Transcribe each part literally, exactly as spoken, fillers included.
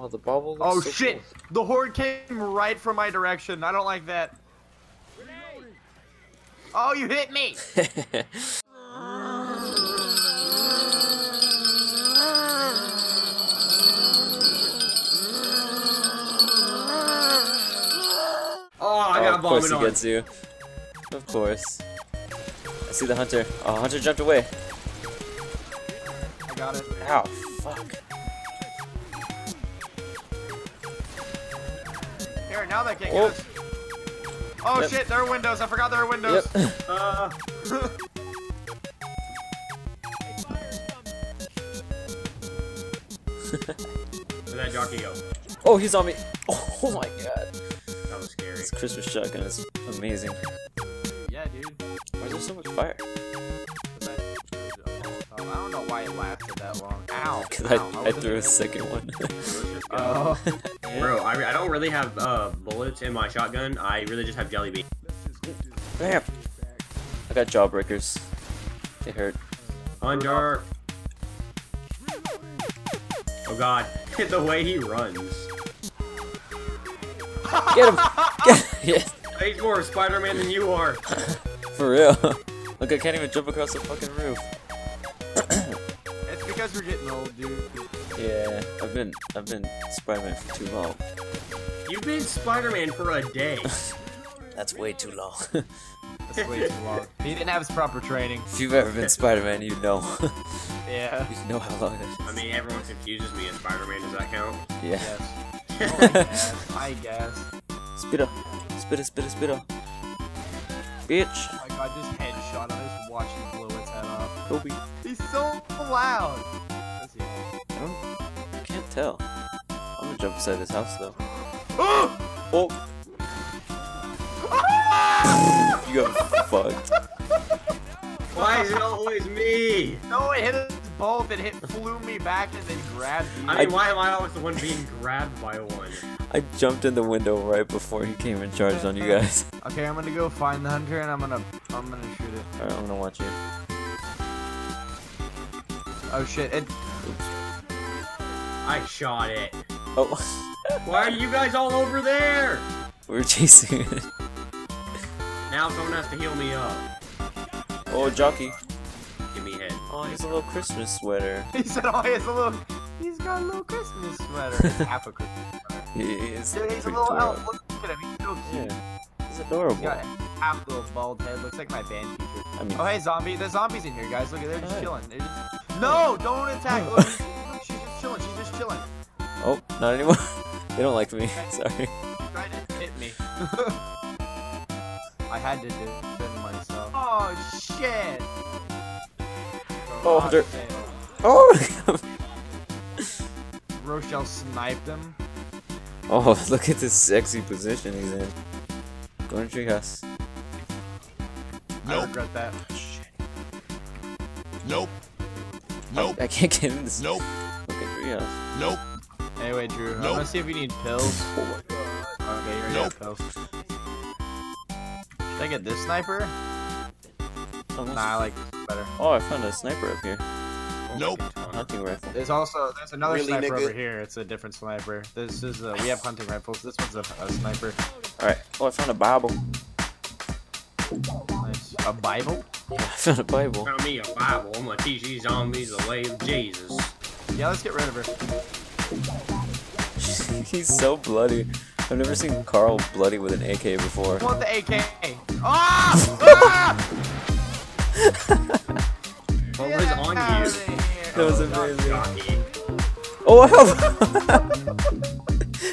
Oh, the bubble. Oh so shit! Cool. The horde came right from my direction. I don't like that. Grenade. Oh, you hit me! Oh, I got vomited on. Of course he gets you. Of course. I see the hunter. Oh, hunter jumped away. I got it. Ow, fuck. Here, now that can't get us. Oh yep. Shit, there are windows. I forgot there are windows. Yep. uh. Where'd that jockey go? Oh, he's on me. Oh, oh my god. That was scary. This Christmas shotgun is amazing. Yeah, dude. Why is there so much fire? I don't know why it lasted that long. Ow! Because I, I, I threw a second one. Oh. Yeah. Bro, I, I don't really have uh, bullets in my shotgun. I really just have jelly beans. Damn! I got jawbreakers. They hurt. Under. Oh god! The way he runs. Get him! Get yes. He's more Spider-Man than you are. For real. Look, I can't even jump across the fucking roof. It's because we're getting old, dude. Yeah, I've been I've been Spider-Man for too long. You've been Spider-Man for a day. That's way too long. That's way too long. He didn't have his proper training. If you've ever been Spider-Man, you know. Yeah. You know how long it is. I mean, everyone confuses me as Spider-Man. Does that count? Yeah. Yes. Oh, I guess. I guess. Spitter. Spitter, spitter, spitter. Bitch. Oh my god, this headshot. I just watched him blow his head off. Kobe. He's so loud. Let's see. I don't. I can't tell. I'm gonna jump inside his house though. Oh! Ah! You got fucked. Why is it always me? No, it hit us both. It hit, flew me back and then grabbed me. I mean, I... why am I always the one being grabbed by one? I jumped in the window right before he came and charged on you guys. Okay, I'm gonna go find the hunter and I'm gonna, I'm gonna shoot it. Alright, I'm gonna watch you. Oh shit! It... Oops. I shot it. Oh. Why are you guys all over there? We're chasing it. Now someone has to heal me up. Oh, jockey. Give me a hit. Oh, he's a little Christmas sweater. He said, oh, he has a little... He's got a little Christmas sweater. Half a Christmas sweater. He is. Dude, he's a little elf. Look at him. He's so cute. Yeah. He's adorable. He's got half a little bald head. Looks like my band teacher. I mean, oh, hey, zombie. There's zombies in here, guys. Look, they're just chilling. They're just... No, don't attack. Look, she's, look, she's just chilling. She's just chilling. Oh, not anymore. They don't like me. Sorry. Try to hit me. I had to defend myself. Oh, shit. Oh, hunter. Oh, Rochelle sniped him. Oh, look at this sexy position he's in. Go in the treehouse. Nope. I regret that. Shit. Nope. Nope. I, I can't get in this. Nope. Look at treehouse. Nope. Anyway, Drew, nope. I'm gonna see if you need pills. Oh my god. Okay, you're gonna nope. get pills. Should I get this sniper? Oh, nah, I like this better. Oh, I found a sniper up here. Nope. Hunting rifle. There's also there's another really sniper nigga. over here. It's a different sniper. This is a, we have hunting rifles. This one's a, a sniper. All right. Oh, I found a Bible. Nice. A Bible? I found a Bible. Found me a Bible. I'm gonna teach these zombies the way of Jesus. Yeah, let's get rid of her. He's so bloody. I've never seen Carl bloody with an A K before. I want the A K. Ah! Ah! What was yeah, on you? That was amazing. Oh, help!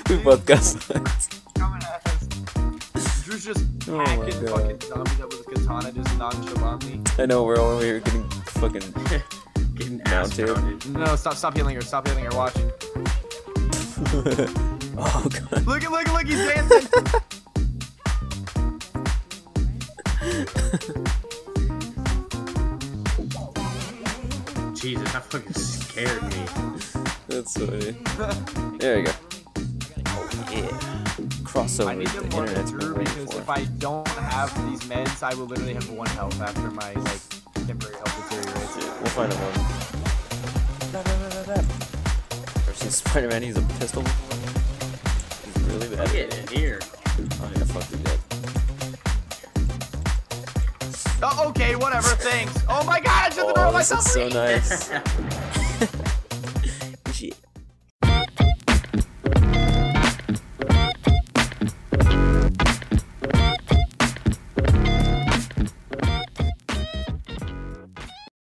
We both got sniped. Drew's just oh hacking fucking zombies up with his katana, just nonchalantly. I know, we're all over here getting fucking getting mounted. No, no, stop, stop healing her, stop healing her, watch. Oh god. Look at, look at, look, he's dancing! Jesus, that fucking scared me. That's funny. There you go. Oh yeah. Crossover. I need to look through because if I don't have these meds, I will literally have one health after my like temporary health deteriorates. We'll find a one. Since Spider-Man uses a pistol, he's really bad. Look at it here. Oh yeah, fuck the dick. Oh, okay, whatever. Thanks. Oh my god, I shut the door on myself. This is so nice.